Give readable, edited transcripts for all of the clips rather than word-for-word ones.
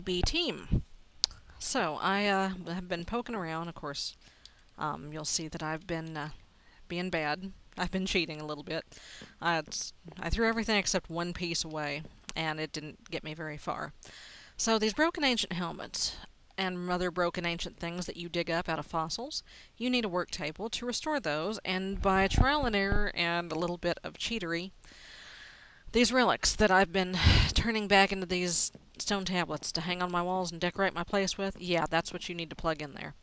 BB team. So I have been poking around. Of course, you'll see that I've been being bad. I've been cheating a little bit. I threw everything except one piece away, and it didn't get me very far. So these broken ancient helmets and other broken ancient things that you dig up out of fossils, you need a work table to restore those, and by trial and error and a little bit of cheatery, these relics that I've been turning back into these stone tablets to hang on my walls and decorate my place with, yeah, that's what you need to plug in there.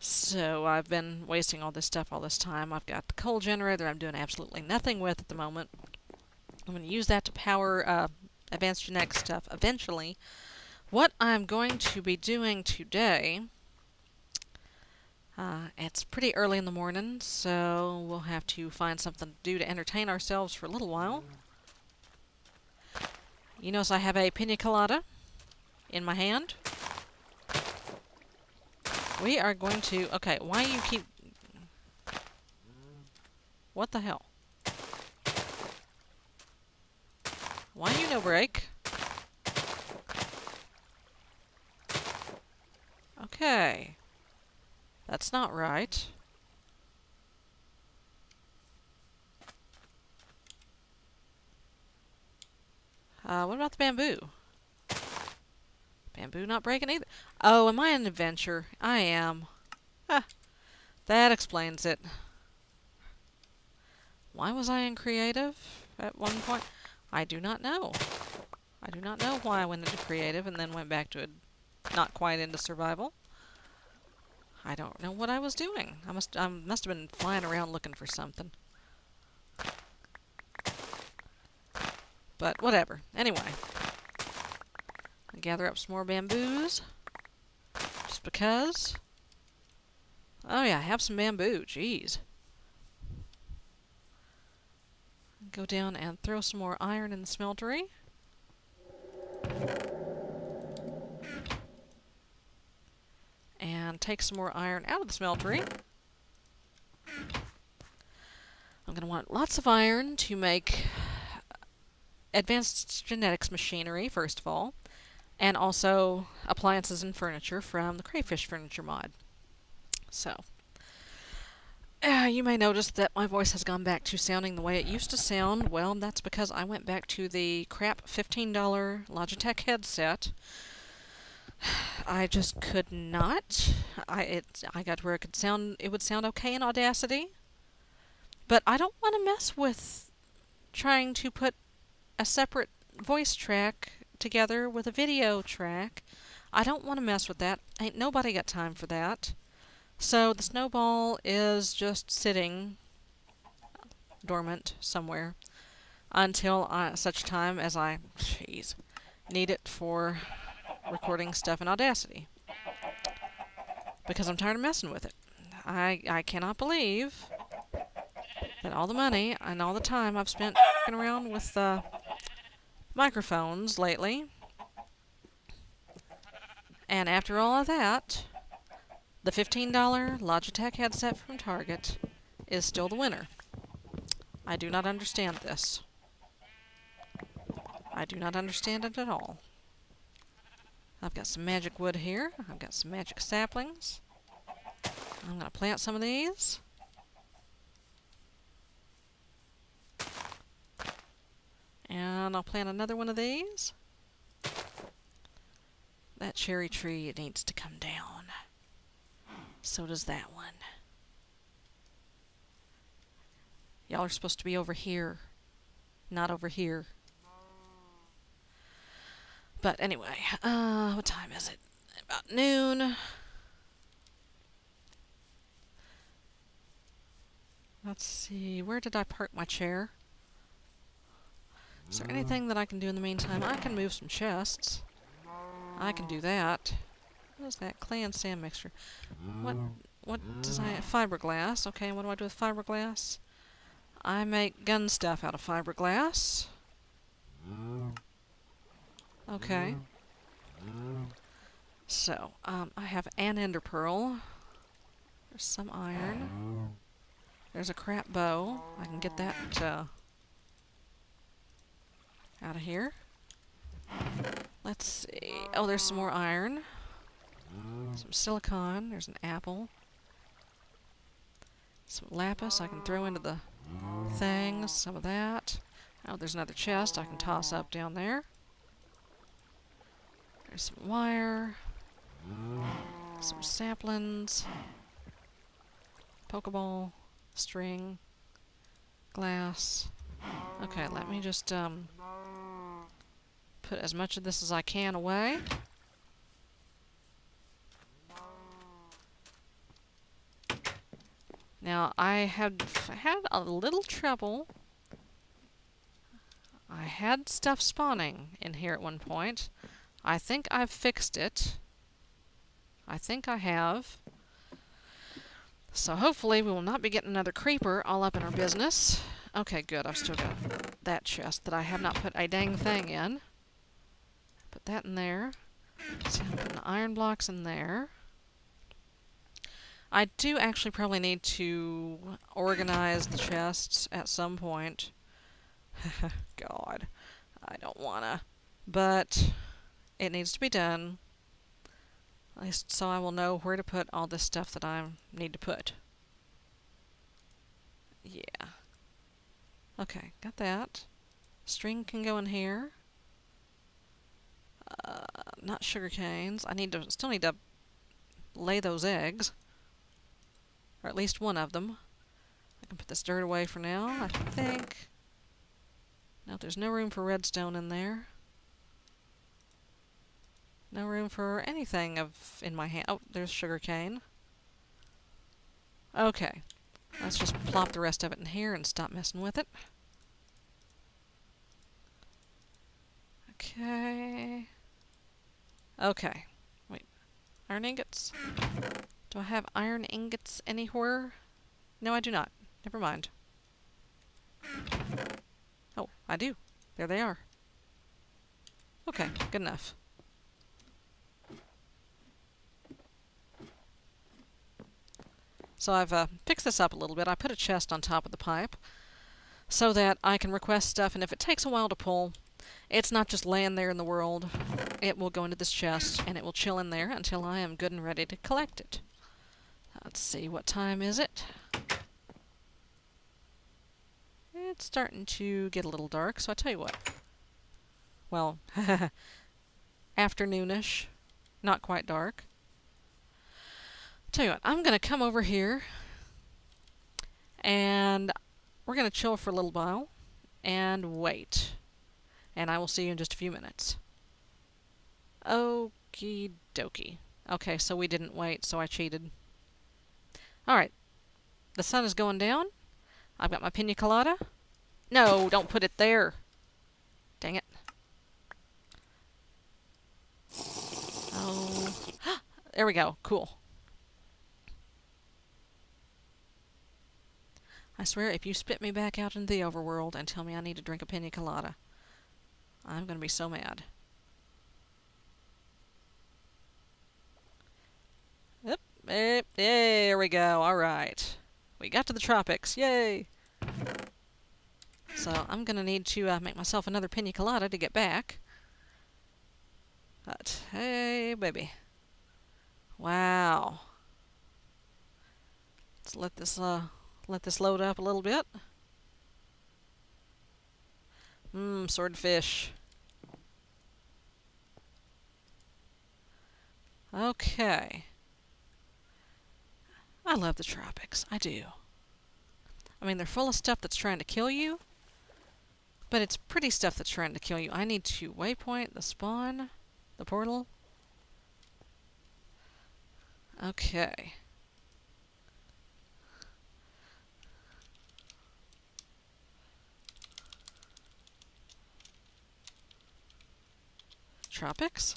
So I've been wasting all this stuff all this time. I've got the coal generator I'm doing absolutely nothing with at the moment. I'm going to use that to power Advanced Genetics stuff eventually. What I'm going to be doing today, it's pretty early in the morning, so we'll have to find something to do to entertain ourselves for a little while. You notice I have a piña colada in my hand. We are going to... Okay, why you keep... What the hell? Why you no break? Okay. That's not right. What about the bamboo? Bamboo not breaking either. Oh, am I an adventure? I am. Ah, that explains it. Why was I in creative at one point? I do not know. I do not know why I went into creative and then went back to not quite into survival. I don't know what I was doing. I must have been flying around looking for something. But whatever. Anyway. Gather up some more bamboos, just because. Oh yeah, have some bamboo, jeez. Go down and throw some more iron in the smeltery. And take some more iron out of the smeltery. I'm gonna want lots of iron to make Advanced Genetics Machinery, first of all. And also appliances and furniture from the Crayfish Furniture Mod. So, you may notice that my voice has gone back to sounding the way it used to sound. Well, that's because I went back to the crap $15 Logitech headset. I just could not. I got to where it would sound okay in Audacity. But I don't want to mess with trying to put a separate voice track together with a video track. I don't want to mess with that. Ain't nobody got time for that. So the snowball is just sitting dormant somewhere until such time as I need it for recording stuff in Audacity. Because I'm tired of messing with it. I cannot believe that all the money and all the time I've spent f***ing around with the microphones lately, and after all of that, the $15 Logitech headset from Target is still the winner. I do not understand this. I do not understand it at all. I've got some magic wood here. I've got some magic saplings. I'm gonna plant some of these. And I'll plant another one of these. That cherry tree, it needs to come down. So does that one. Y'all are supposed to be over here, not over here. But anyway, what time is it? About noon. Let's see, where did I park my chair? Is there anything that I can do in the meantime? I can move some chests. I can do that. What is that? Clay and sand mixture. What does I have? Fiberglass. Okay, what do I do with fiberglass? I make gun stuff out of fiberglass. Okay. So, I have an ender pearl. There's some iron. There's a crap bow. I can get that, out of here. Let's see. Oh, there's some more iron. Some silicon. There's an apple. Some lapis I can throw into the things. Some of that. Oh, there's another chest I can toss up down there. There's some wire. Some saplings. Pokeball. String. Glass. Okay, let me just put as much of this as I can away. Now, I had a little trouble. I had stuff spawning in here at one point. I think I've fixed it. I think I have. So hopefully we will not be getting another creeper all up in our business. Okay, good. I've still got that chest that I have not put a dang thing in. Put that in there. So I'm putting the iron blocks in there. I do actually probably need to organize the chests at some point. God, I don't wanna. But it needs to be done. At least so I will know where to put all this stuff that I need to put. Yeah. Okay, got that. String can go in here. Not sugar canes. I need to still need to lay those eggs. Or at least one of them. I can put this dirt away for now, I think. No, there's no room for redstone in there. No room for anything of in my hand. Oh, there's sugar cane. Okay. Let's just plop the rest of it in here and stop messing with it. Okay. Okay. Wait. Iron ingots? Do I have iron ingots anywhere? No, I do not. Never mind. Oh, I do. There they are. Okay, good enough. So I've fixed this up a little bit. I put a chest on top of the pipe so that I can request stuff, and if it takes a while to pull, it's not just laying there in the world. It will go into this chest, and it will chill in there until I am good and ready to collect it. Let's see, what time is it? It's starting to get a little dark, so I tell you what. Well, afternoonish, not quite dark. Tell you what, I'm gonna come over here, and we're gonna chill for a little while and wait. And I will see you in just a few minutes. Okie dokie. Okay, so we didn't wait, so I cheated. Alright. The sun is going down. I've got my piña colada. No, don't put it there. Dang it. Oh. There we go. Cool. I swear, if you spit me back out into the overworld and tell me I need to drink a piña colada, I'm going to be so mad. Yep, there we go. All right. We got to the tropics. Yay! So I'm going to need to make myself another piña colada to get back. But, hey, baby. Wow. Let's let this load up a little bit. Mmm, swordfish. Okay. I love the tropics. I do. I mean, they're full of stuff that's trying to kill you, but it's pretty stuff that's trying to kill you. I need to waypoint the spawn, the portal. Okay. Tropics?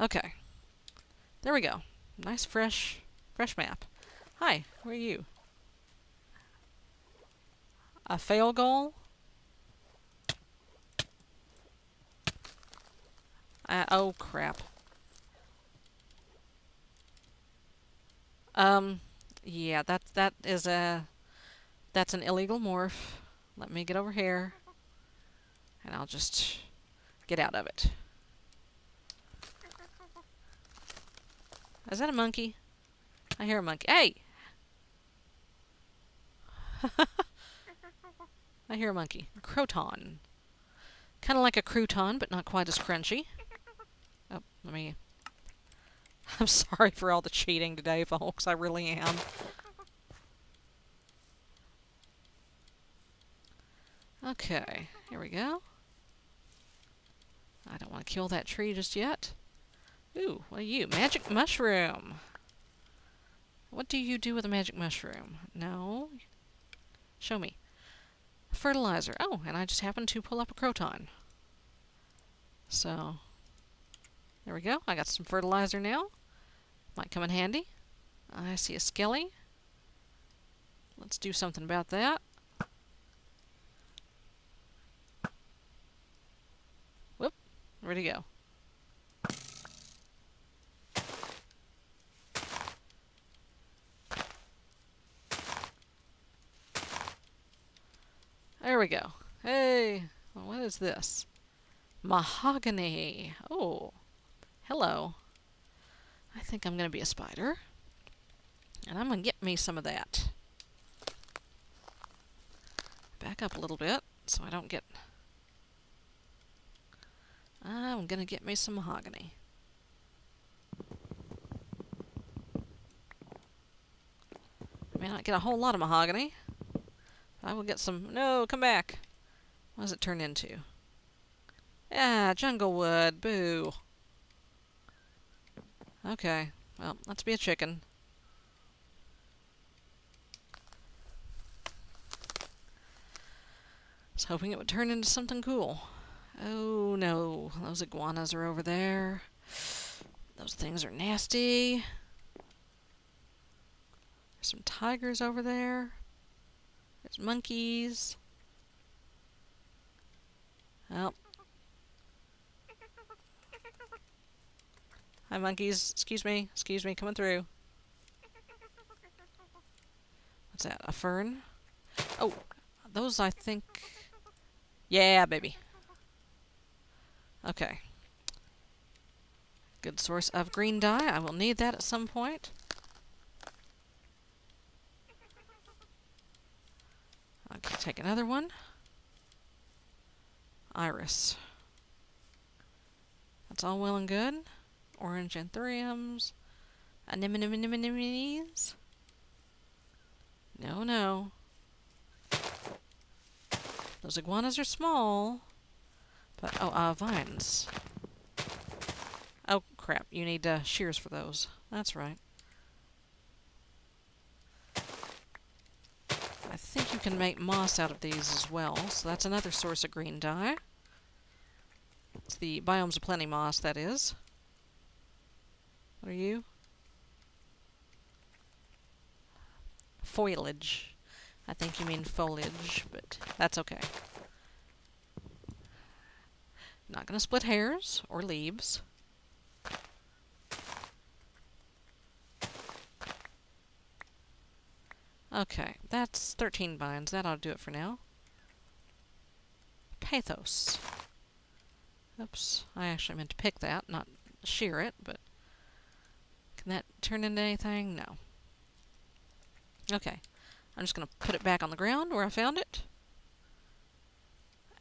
Okay. There we go. Nice fresh map. Hi, where are you? A fail goal? Oh crap. Yeah, that's an illegal morph. Let me get over here and I'll just get out of it. Is that a monkey? I hear a monkey. Hey! I hear a monkey. Croton. Kind of like a crouton, but not quite as crunchy. Oh, let me... I'm sorry for all the cheating today, folks. I really am. Okay, here we go. I don't want to kill that tree just yet. Ooh, what are you? Magic mushroom! What do you do with a magic mushroom? No. Show me. Fertilizer. Oh, and I just happened to pull up a croton. So, there we go. I got some fertilizer now. Might come in handy. I see a skelly. Let's do something about that. Whoop. Where'd he go? There we go. Hey! Well, what is this? Mahogany! Oh! Hello. I think I'm gonna be a spider. And I'm gonna get me some of that. Back up a little bit so I don't get... I'm gonna get me some mahogany. I may not get a whole lot of mahogany. I will get some... No, come back! What does it turn into? Ah, jungle wood. Boo. Okay. Well, let's be a chicken. I was hoping it would turn into something cool. Oh, no. Those iguanas are over there. Those things are nasty. There's some tigers over there. There's monkeys. Oh. Hi, monkeys. Excuse me. Excuse me. Coming through. What's that? A fern? Oh. Those, I think... Yeah, baby. Okay. Good source of green dye. I will need that at some point. Okay, take another one. Iris. That's all well and good. Orange anthuriums. Anemones. No, no. Those iguanas are small. But, oh, vines. Oh, crap. You need shears for those. That's right. I think you can make moss out of these as well, so that's another source of green dye. It's the Biomes of Plenty moss, that is. What are you? Foliage. I think you mean foliage, but that's okay. Not gonna split hairs or leaves. Okay, that's 13 vines. That ought to do it for now. Pathos. Oops, I actually meant to pick that, not shear it, but... Can that turn into anything? No. Okay, I'm just going to put it back on the ground where I found it.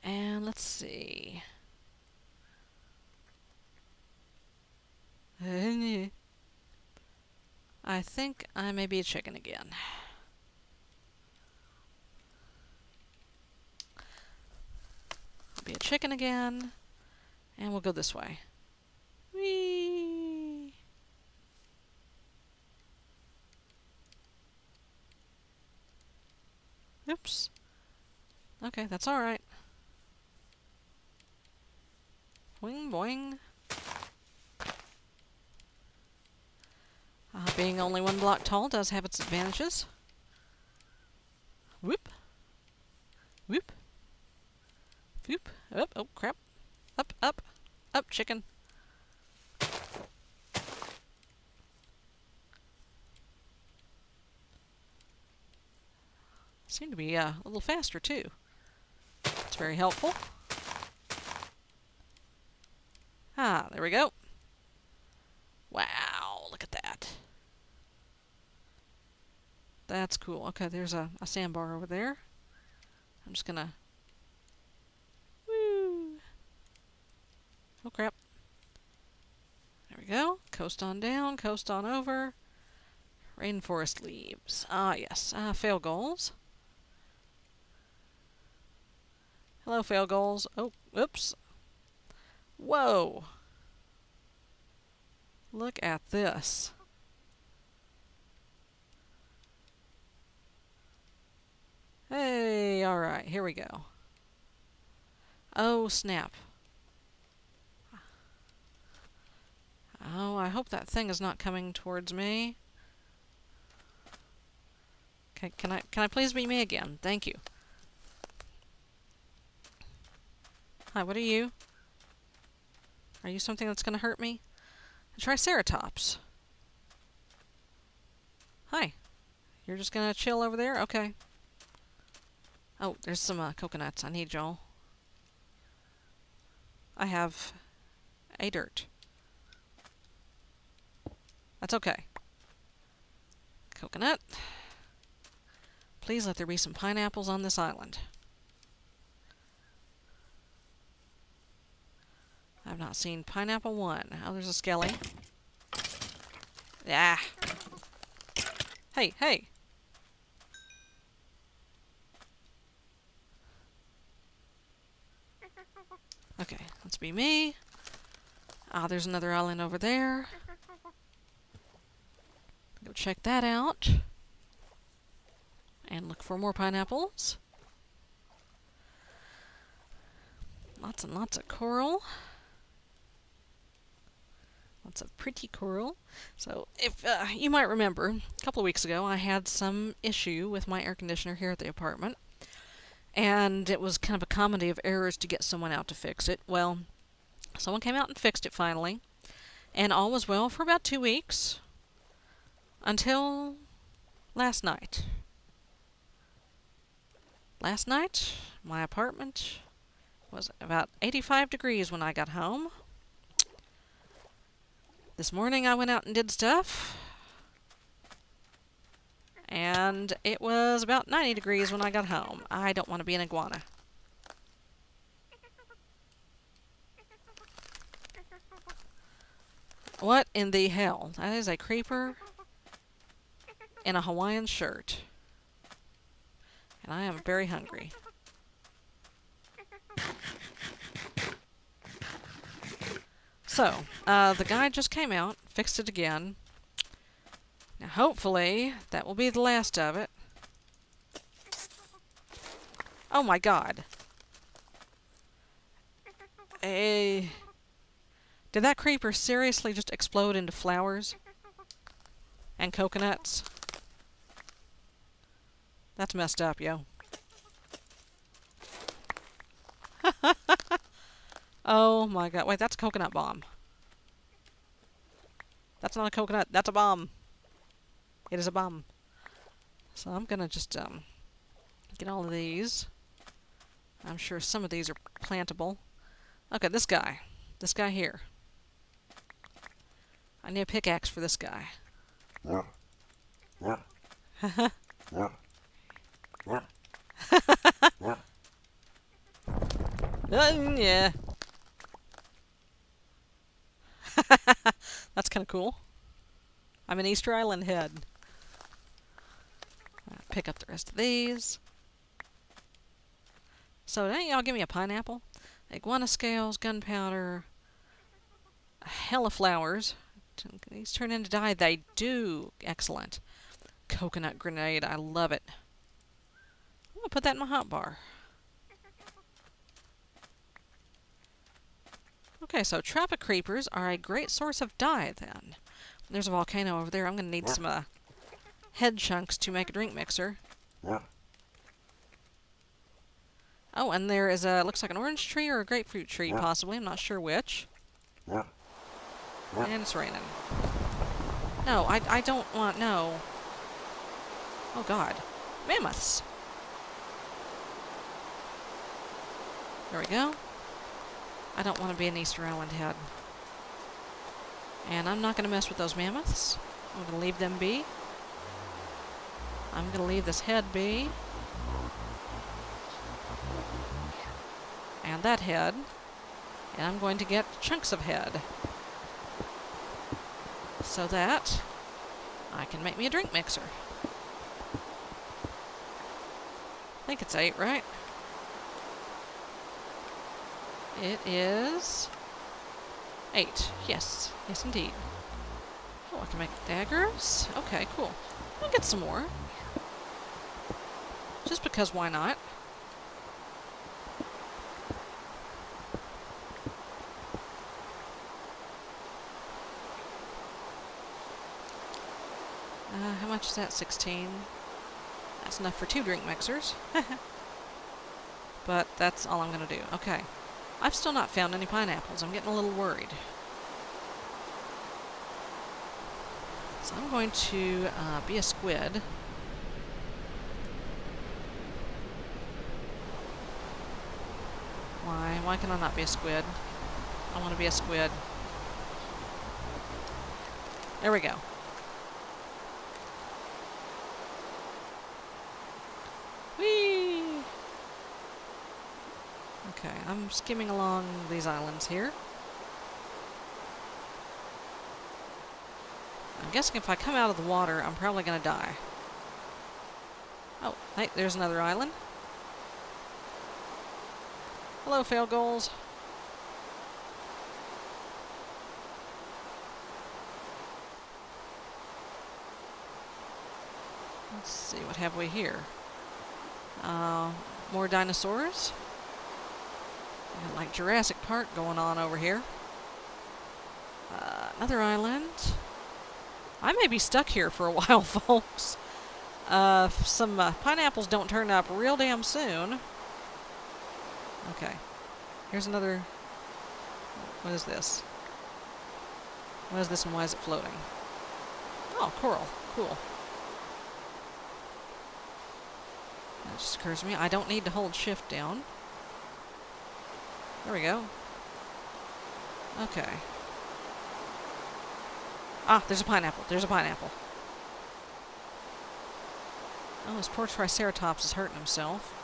And let's see... I think I may be a chicken again. Be a chicken again, and we'll go this way. Whee! Oops. Okay, that's all right. Boing, boing. Being only one block tall does have its advantages. Whoop. Whoop. Whoop. Up, oh crap. Up, up, up, chicken. Seem to be a little faster too. It's very helpful. Ah, there we go. Wow, look at that. That's cool. Okay, there's a sandbar over there. I'm just gonna... Woo! Oh, crap. There we go. Coast on down, coast on over. Rainforest leaves. Ah, yes. Fail goals. Hello, fail goals. Oh, oops. Whoa! Look at this. Hey, alright, here we go. Oh, snap. Oh, I hope that thing is not coming towards me. Okay, can I please be me again? Thank you. Hi, what are you? Are you something that's going to hurt me? A triceratops. Hi. You're just going to chill over there? Okay. Oh, there's some coconuts. I need y'all. I have a dirt. That's okay. Coconut. Please let there be some pineapples on this island. I've not seen pineapple one. Oh, there's a skelly. Ah! Hey, hey! Okay, let's be me. Ah, there's another island over there. Go check that out. And look for more pineapples. Lots and lots of coral. Lots of pretty coral. So, if you might remember, a couple of weeks ago I had some issue with my air conditioner here at the apartment. And it was kind of a comedy of errors to get someone out to fix it. Well, someone came out and fixed it finally. And all was well for about 2 weeks. Until last night. Last night, my apartment was about 85 degrees when I got home. This morning I went out and did stuff. And it was about 90 degrees when I got home. I don't want to be an iguana. What in the hell? That is a creeper in a Hawaiian shirt. And I am very hungry. So, the guy just came out, fixed it again. Now, hopefully, that will be the last of it. Oh my god. Hey. Did that creeper seriously just explode into flowers? And coconuts? That's messed up, yo. Oh my god. Wait, that's a coconut bomb. That's not a coconut. That's a bomb. It is a bomb. So I'm gonna just get all of these. I'm sure some of these are plantable. Okay, this guy. This guy here. I need a pickaxe for this guy. Yeah. That's kind of cool. I'm an Easter Island head. I'll pick up the rest of these. So, dang, y'all give me a pineapple. Iguana scales, gunpowder, a hell of flowers. These turn into dye. They do. Excellent. Coconut grenade. I love it. I'm going to put that in my hot bar. Okay, so Tropic Creepers are a great source of dye, then. There's a volcano over there. I'm going to need some head chunks to make a drink mixer. Oh, and there is a... looks like an orange tree or a grapefruit tree, possibly. I'm not sure which. And it's raining. No, I don't want... no. Oh, god. Mammoths! There we go. I don't want to be an Easter Island head. And I'm not going to mess with those mammoths. I'm going to leave them be. I'm going to leave this head be. And that head. And I'm going to get chunks of head. So that I can make me a drink mixer. I think it's 8, right? It is 8. Yes. Yes, indeed. Oh, I can make daggers? Okay, cool. I'll get some more. Just because why not? How much is that? 16. That's enough for 2 drink mixers. But that's all I'm going to do. Okay. I've still not found any pineapples. I'm getting a little worried. So I'm going to be a squid. Why? Why can I not be a squid? I want to be a squid. There we go. Whee! Okay, I'm skimming along these islands here. I'm guessing if I come out of the water, I'm probably going to die. Oh, hey, there's another island. Hello, fail goals. Let's see, what have we here? More dinosaurs. Got like Jurassic Park going on over here. Another island. I may be stuck here for a while, folks. Some pineapples don't turn up real damn soon. Okay. Here's another... What is this? What is this and why is it floating? Oh, coral. Cool. That just occurs to me. I don't need to hold shift down. There we go. Okay. Ah, there's a pineapple. There's a pineapple. Oh, this poor Triceratops is hurting himself.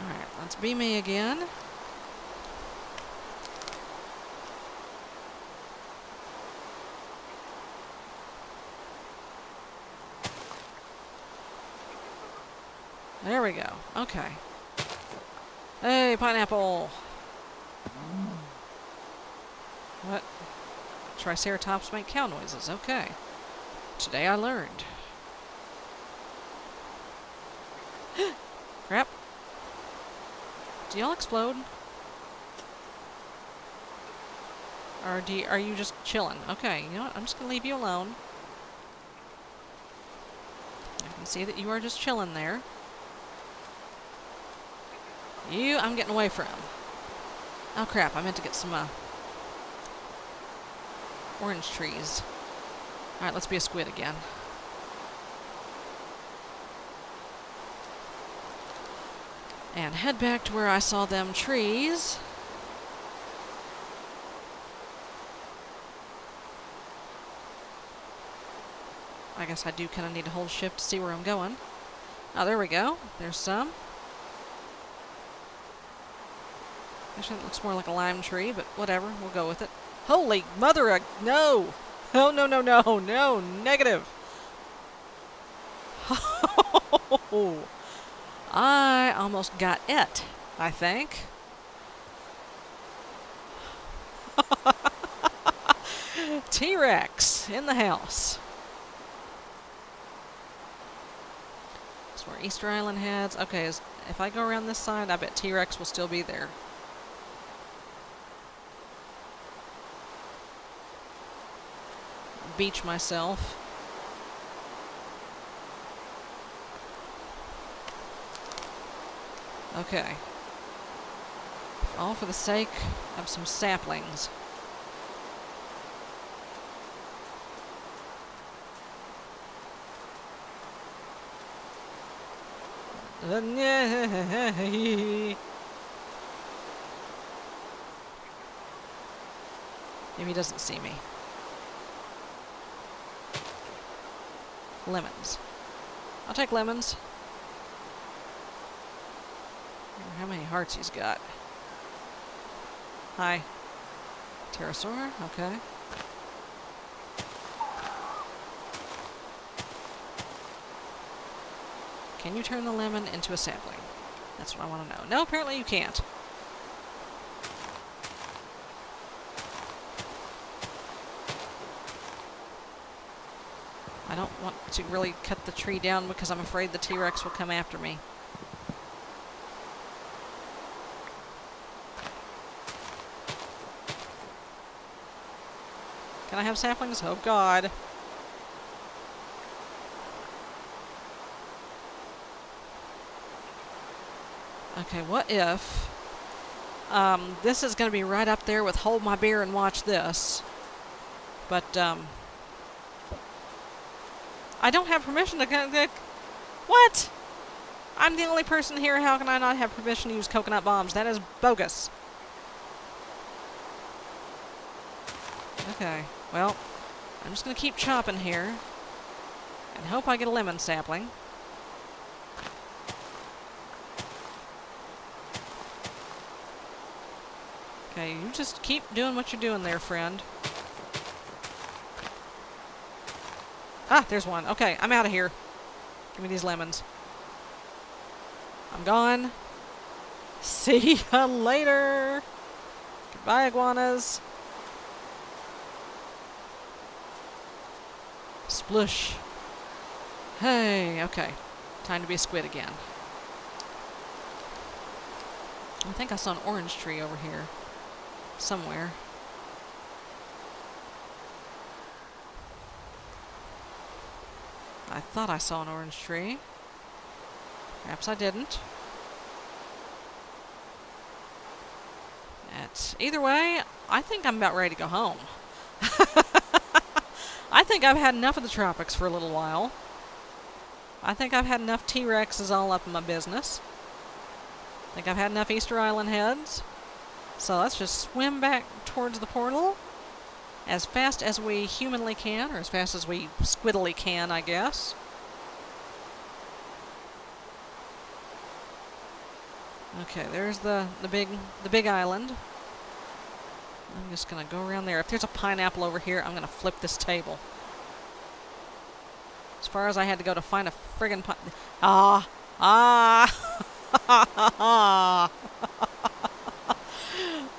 Alright, let's be me again. There we go. Okay. Hey, pineapple! What? Triceratops make cow noises. Okay. Today I learned. Crap. Do y'all explode? Or are you just chilling? Okay, you know what? I'm just going to leave you alone. I can see that you are just chilling there. You, I'm getting away from. Oh crap, I meant to get some, orange trees. Alright, let's be a squid again. And head back to where I saw them trees. I guess I do kind of need to hold shift to see where I'm going. Oh, there we go. There's some. Actually, it looks more like a lime tree, but whatever. We'll go with it. Holy mother of... No! Oh, no, no, no, no! Negative! I almost got it, I think. T-Rex in the house. That's where Easter Island heads. Okay, if I go around this side, I bet T-Rex will still be there. Beach myself. Okay. All for the sake of some saplings. Maybe he doesn't see me. Lemons. I'll take lemons. I wonder how many hearts he's got. Hi. Pterosaur? Okay. Can you turn the lemon into a sapling? That's what I want to know. No, apparently you can't. I don't want to really cut the tree down because I'm afraid the T-Rex will come after me. Can I have saplings? Oh God. Okay, what if... this is going to be right up there with Hold My Beer and Watch This. But, I don't have permission to... What? I'm the only person here. How can I not have permission to use coconut bombs? That is bogus. Okay, well, I'm just going to keep chopping here. And hope I get a lemon sapling. Okay, you just keep doing what you're doing there, friend. Ah, there's one. Okay, I'm out of here. Give me these lemons. I'm gone. See ya later. Goodbye, iguanas. Sploosh. Hey, okay. Time to be a squid again. I think I saw an orange tree over here. Somewhere. I thought I saw an orange tree. Perhaps I didn't. Either way, I think I'm about ready to go home. I think I've had enough of the tropics for a little while. I think I've had enough T-Rexes all up in my business. I think I've had enough Easter Island heads. So let's just swim back towards the portal as fast as we humanly can, or as fast as we squiddly can, I guess. Okay, there's the big island. I'm just gonna go around there. If there's a pineapple over here, I'm gonna flip this table. As far as I had to go to find a friggin' pineapple.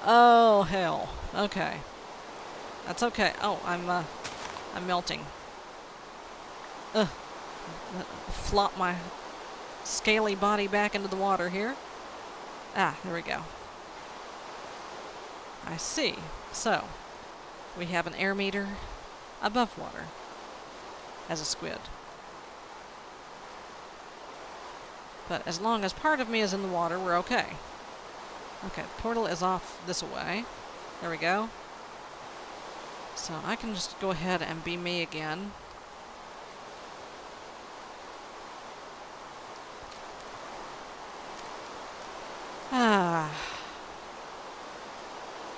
Oh, hell. Okay. That's okay. Oh, I'm melting. Ugh. Flop my scaly body back into the water here. Ah, there we go. I see. So, we have an air meter above water as a squid. But as long as part of me is in the water, we're okay. Okay, the portal is off this way. There we go. So I can just go ahead and be me again. Ah.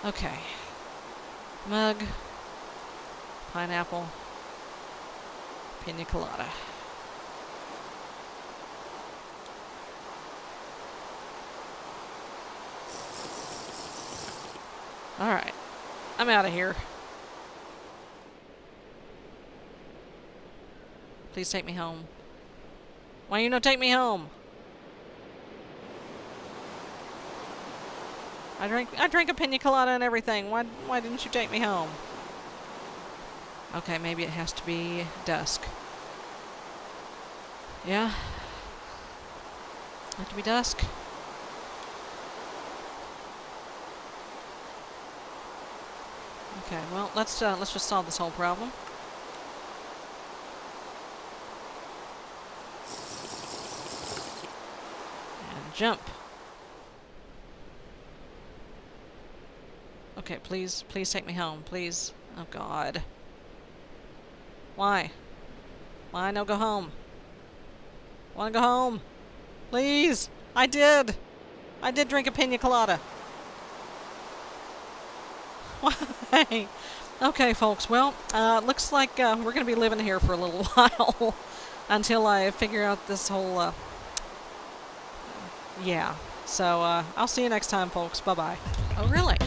Okay. Mug. Pineapple. Pina colada. Alright, I'm out of here. Please take me home. Why you no take me home? I drank a piña colada and everything. Why didn't you take me home? Okay, maybe it has to be dusk. Yeah. Have to be dusk. Okay, well, let's just solve this whole problem. And jump. Okay, please take me home, please. Oh God. Why no go home? Wanna go home? Please! I did drink a piña colada. Why? Okay, folks, well, looks like we're going to be living here for a little while until I figure out this whole, yeah. So, I'll see you next time, folks. Bye-bye. Oh, really?